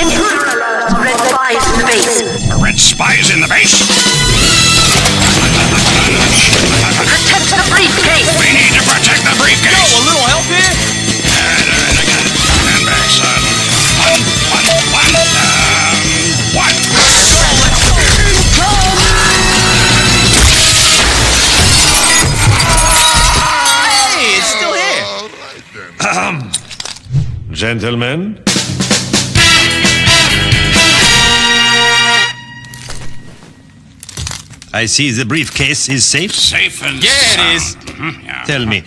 Intruder alert! Red spies in the base! Red spies in the base! Protect the briefcase! We need to protect the briefcase! Yo, a little help here? Stand back, son. Hey, it's still here! Gentlemen? I see the briefcase is safe? Safe and sound. It is. Mm-hmm. Yeah. Tell me,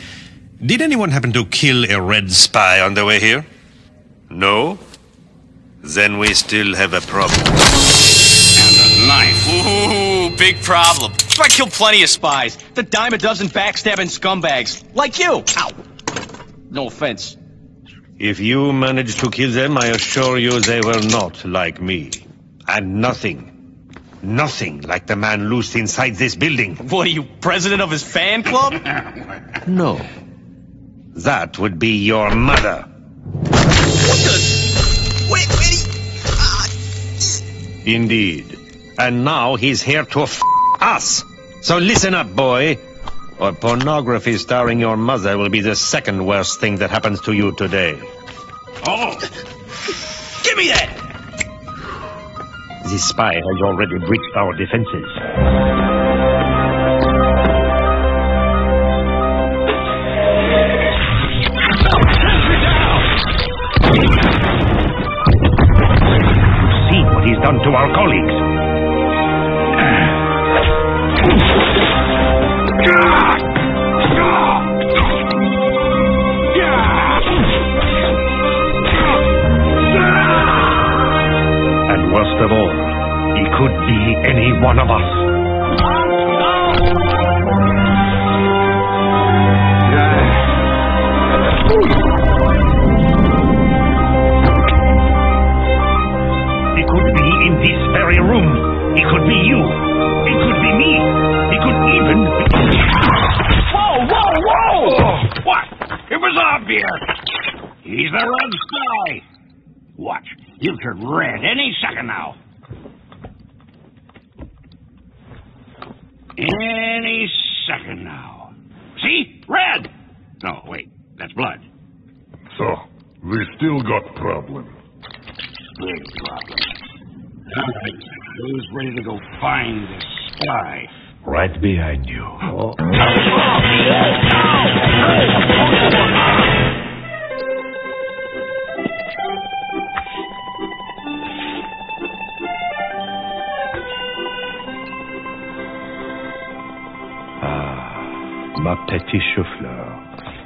did anyone happen to kill a red spy on the way here? No? Then we still have a problem. And a knife. Ooh, big problem. I kill plenty of spies. The dime a dozen backstabbing scumbags. Like you. Ow. No offense. If you managed to kill them, I assure you they were not like me. And nothing. Nothing like the man loosed inside this building. What are you, president of his fan club? No. That would be your mother. What the... Wait, indeed. And now he's here to f*** us. So listen up, boy. Or pornography starring your mother will be the second worst thing that happens to you today. Oh! Give me that! This spy has already breached our defenses. You've seen what he's done to our colleagues. And worst of all, he could be any one of us. He could be in this very room. He could be you. He could be me. He could even... Whoa, whoa, whoa! Oh, what? It was obvious. He's a red spy. Watch. He'll turn red any second now. Any second now. See? Red! No, wait. That's blood. So, we still got problem. Big problem. Alright, who's ready to go find the spy? Right behind you. Oh. Ma petite chou-fleur.